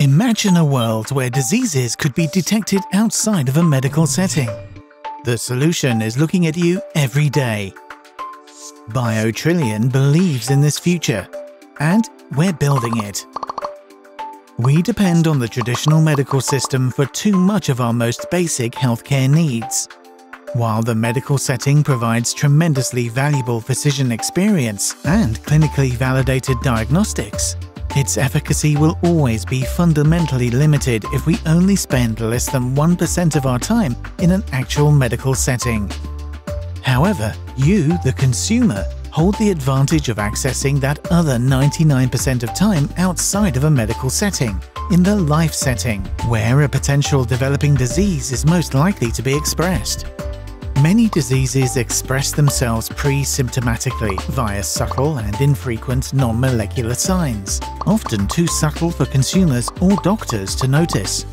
Imagine a world where diseases could be detected outside of a medical setting. The solution is looking at you every day. BioTrillion believes in this future, and we're building it. We depend on the traditional medical system for too much of our most basic healthcare needs. While the medical setting provides tremendously valuable physician experience and clinically validated diagnostics, its efficacy will always be fundamentally limited if we only spend less than 1% of our time in an actual medical setting. However, you, the consumer, hold the advantage of accessing that other 99% of time outside of a medical setting, in the life setting, where a potential developing disease is most likely to be expressed. Many diseases express themselves pre-symptomatically via subtle and infrequent non-molecular signs, often too subtle for consumers or doctors to notice.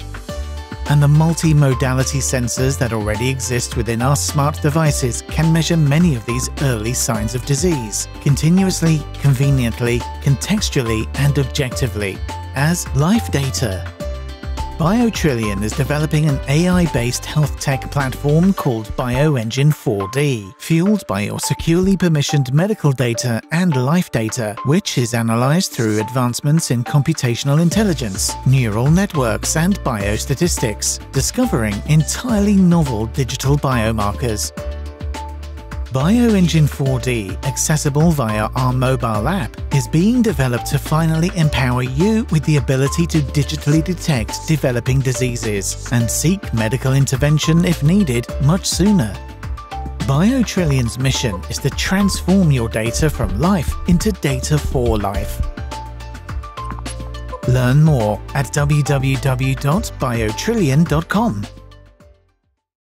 And the multi-modality sensors that already exist within our smart devices can measure many of these early signs of disease, continuously, conveniently, contextually and objectively, as life data. BioTrillion is developing an AI-based health tech platform called BioEngine 4D, fueled by your securely permissioned medical data and life data, which is analyzed through advancements in computational intelligence, neural networks, and biostatistics, discovering entirely novel digital biomarkers. BioEngine 4D, accessible via our mobile app, is being developed to finally empower you with the ability to digitally detect developing diseases and seek medical intervention if needed much sooner. BioTrillion's mission is to transform your data from life into data for life. Learn more at www.biotrillion.com.